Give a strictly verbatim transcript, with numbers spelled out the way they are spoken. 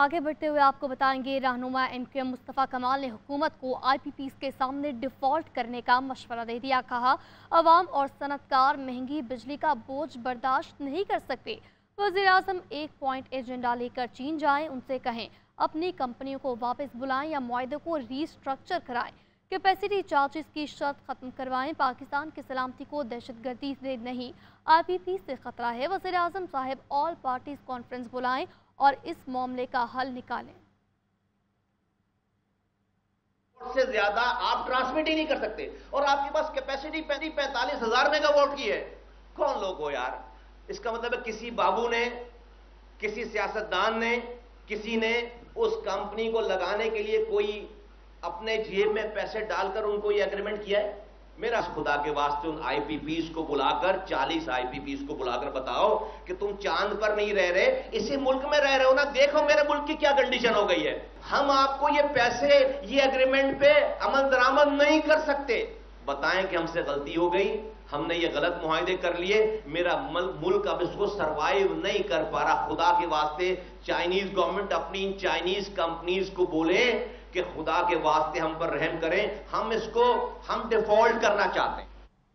आगे बढ़ते हुए आपको बताएंगे, रहनुमा एम के एम मुस्तफ़ा कमाल ने हुकूमत को आई पी पी एस के सामने डिफ़ॉल्ट करने का मशवरा दे दिया। कहा, अवाम और सनतकार महंगी बिजली का बोझ बर्दाश्त नहीं कर सकते। वज़ीर-ए-आज़म एक पॉइंट एजेंडा लेकर चीन जाएं, उनसे कहें अपनी कंपनियों को वापस बुलाएं या मुआहदे को रीस्ट्रक्चर कराएं, कैपेसिटी चार्जेस की शर्त ख़त्म करवाएं। पाकिस्तान की सलामती को दहशतगर्दी से नहीं, आई पी पी से ख़तरा है। वज़ीर-ए-आज़म साहब ऑल पार्टीज़ कॉन्फ्रेंस बुलाएं और इस मामले का हल निकालें। से ज्यादा आप ट्रांसमिट ही नहीं कर सकते और आपके पास कैपेसिटी पैंतालीस हजार मेगावाट की है। कौन लोग हो यार? इसका मतलब है किसी बाबू ने, किसी सियासतदान ने, किसी ने उस कंपनी को लगाने के लिए कोई अपने जेब में पैसे डालकर उनको ये एग्रीमेंट किया है। मेरा खुदा के वास्ते उन आई पी पी एस को बुलाकर चालीस आई पी पी एस को बुलाकर बताओ कि तुम चांद पर नहीं रह रहे, इसी मुल्क में रह रहे हो ना, देखो मेरे मुल्क की क्या कंडीशन हो गई है। हम आपको ये पैसे, ये एग्रीमेंट पे अमल दरामद नहीं कर सकते। बताएं कि हमसे गलती हो गई, हमने ये गलत मुआहदे कर लिए, मेरा मुल्क अब इसको सरवाइव नहीं कर पा रहा। खुदा के वास्ते चाइनीज गवर्नमेंट अपनी इन चाइनीज कंपनीज को बोले कि खुदा के वास्ते हम पर रहम करें, हम इसको हम डिफॉल्ट करना चाहते हैं।